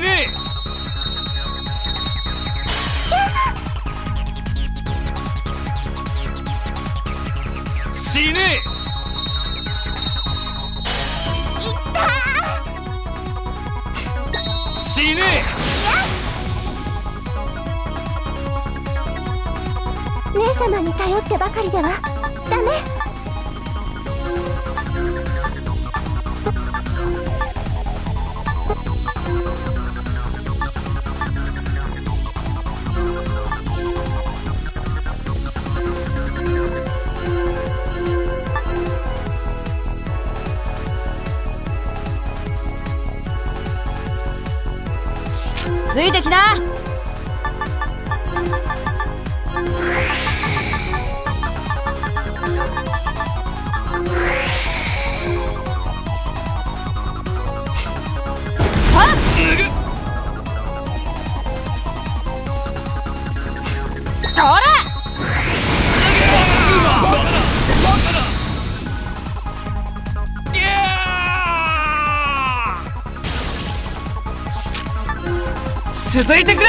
いねえ。死ねえ。死ねえ。姉様に頼ってばかりではダメ。ついてきな。続いてくれ。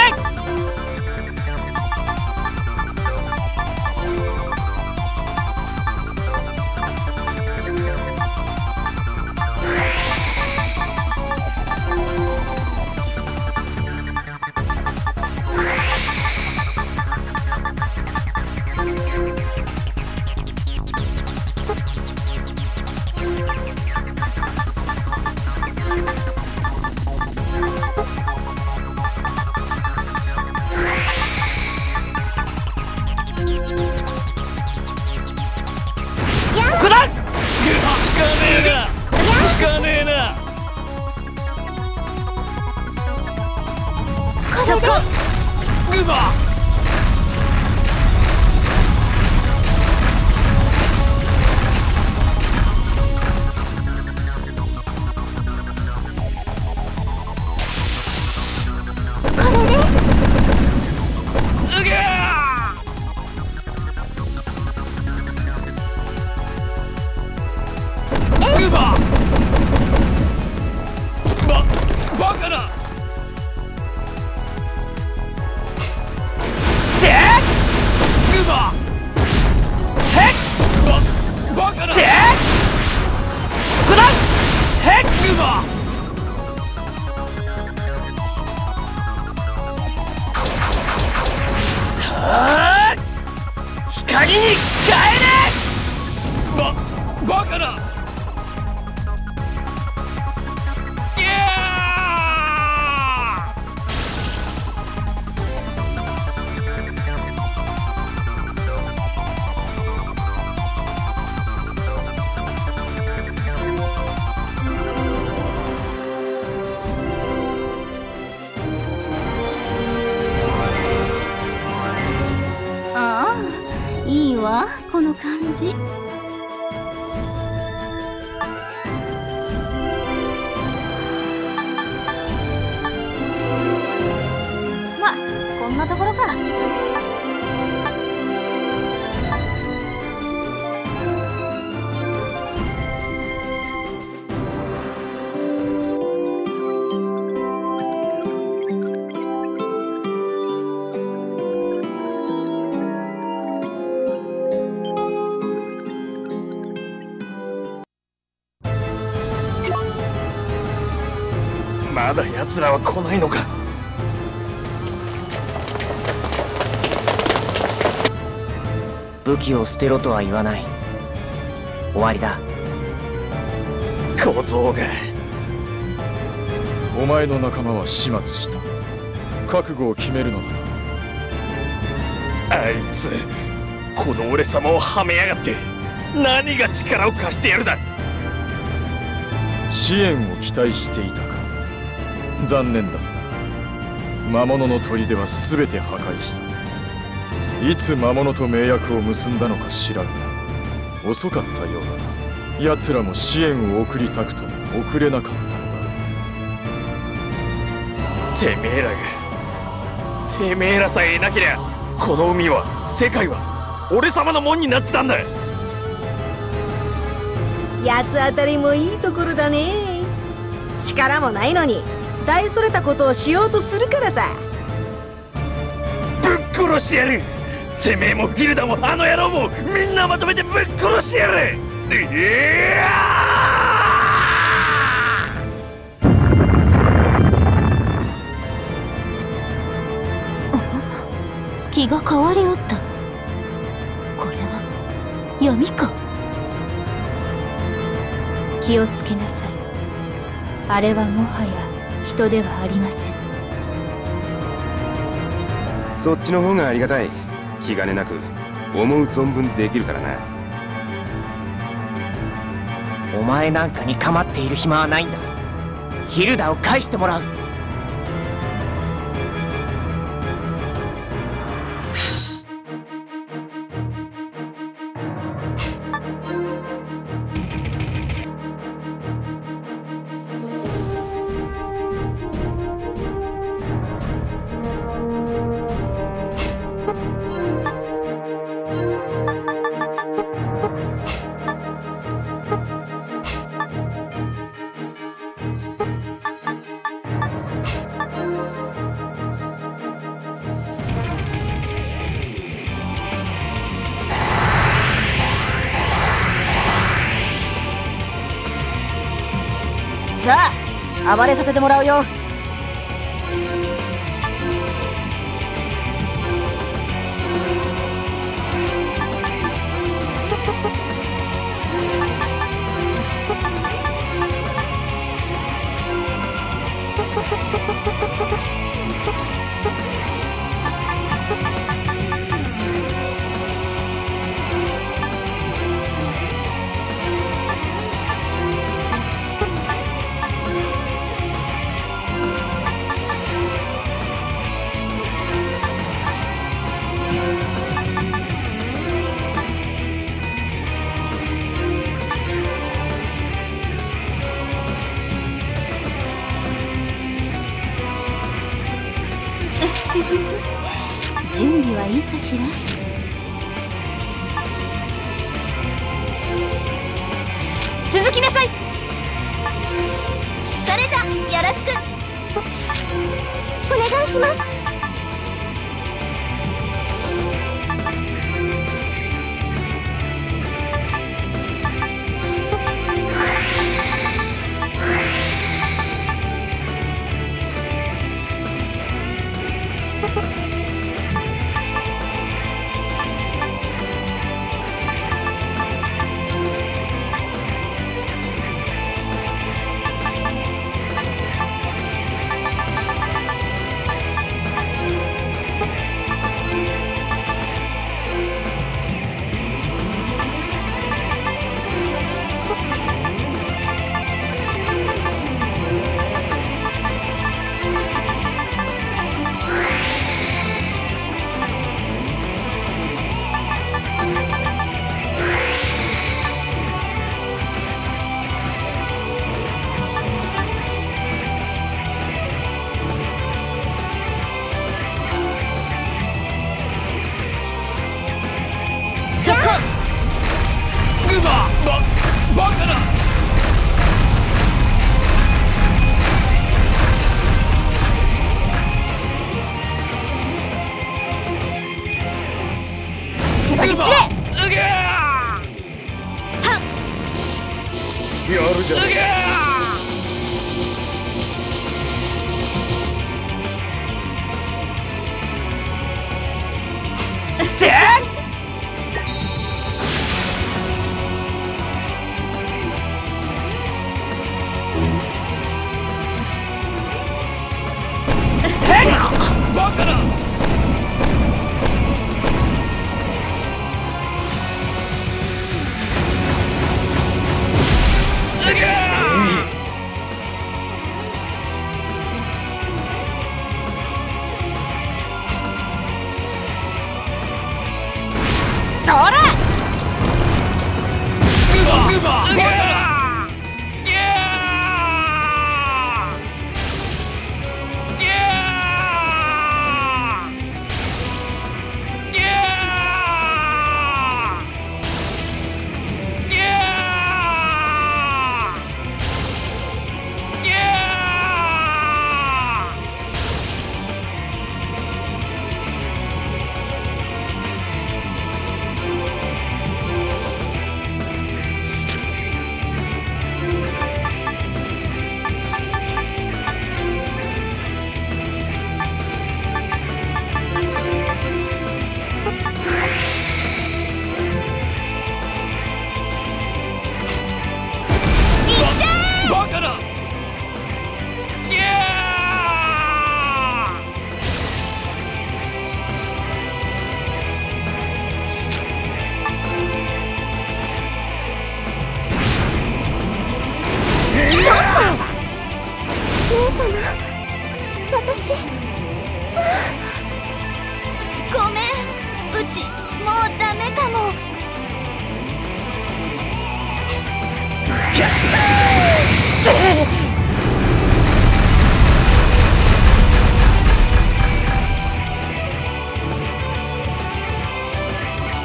まだ奴らは来ないのか。武器を捨てろとは言わない。終わりだ。小僧がお前の仲間は始末した。覚悟を決めるのだ。あいつこの俺様をはめやがって。何が力を貸してやるだ。支援を期待していたか。残念だった。魔物の砦は全て破壊した。いつ魔物と盟約を結んだのか知らんが遅かったようだな。奴らも支援を送りたくと送れなかったのだ。てめえらさえいなけりゃこの海は世界は俺様のもんになってたんだ。八つ当たりもいいところだね。力もないのに大それたことをしようとするからさ。ぶっ殺してやる。てめえもギルダもあの野郎もみんなまとめてぶっ殺してやる。気が変わりおった。これは闇か。気をつけなさい。あれはもはや人ではありません。そっちの方がありがたい。気兼ねなく思う存分できるからな。お前なんかに構っている暇はないんだ。ヒルダを返してもらう。暴れさせてもらうよ。準備はいいかしら。続きなさい。それじゃよろしくお願いします。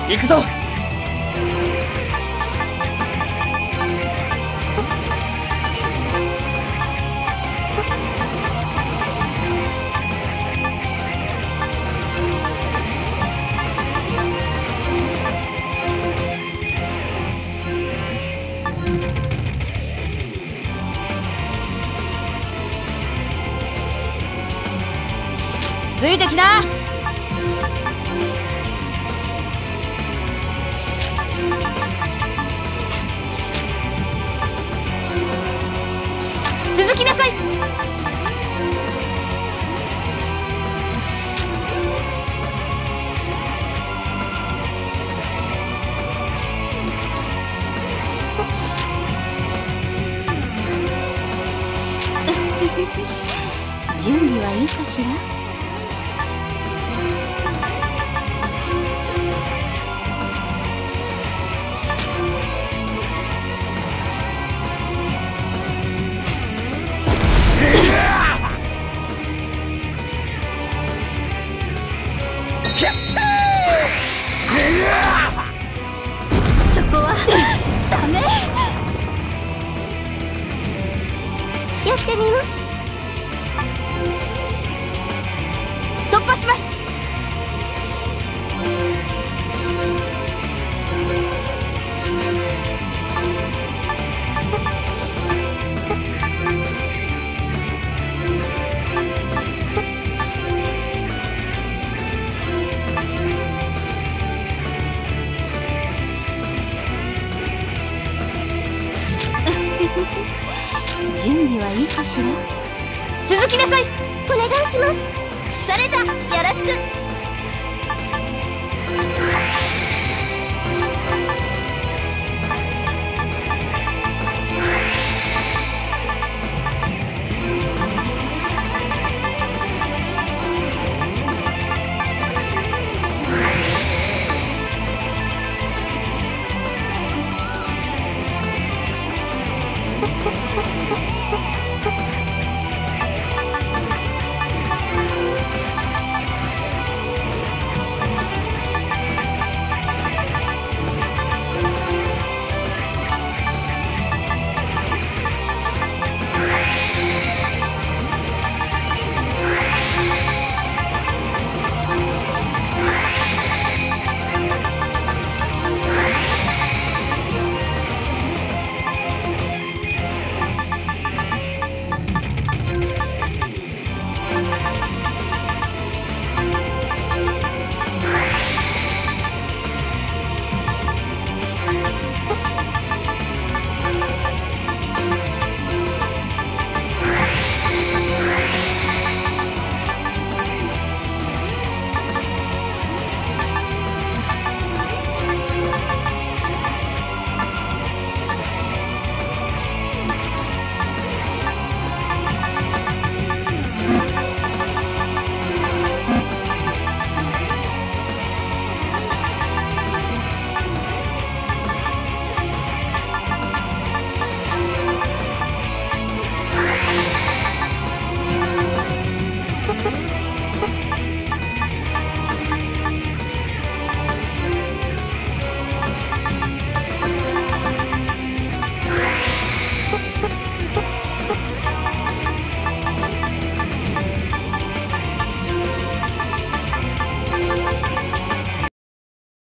行くぞ。ついてきな。続きなさい。準備はいいかしら。準備はいいかしら。続きなさい。お願いします。それじゃよろしく。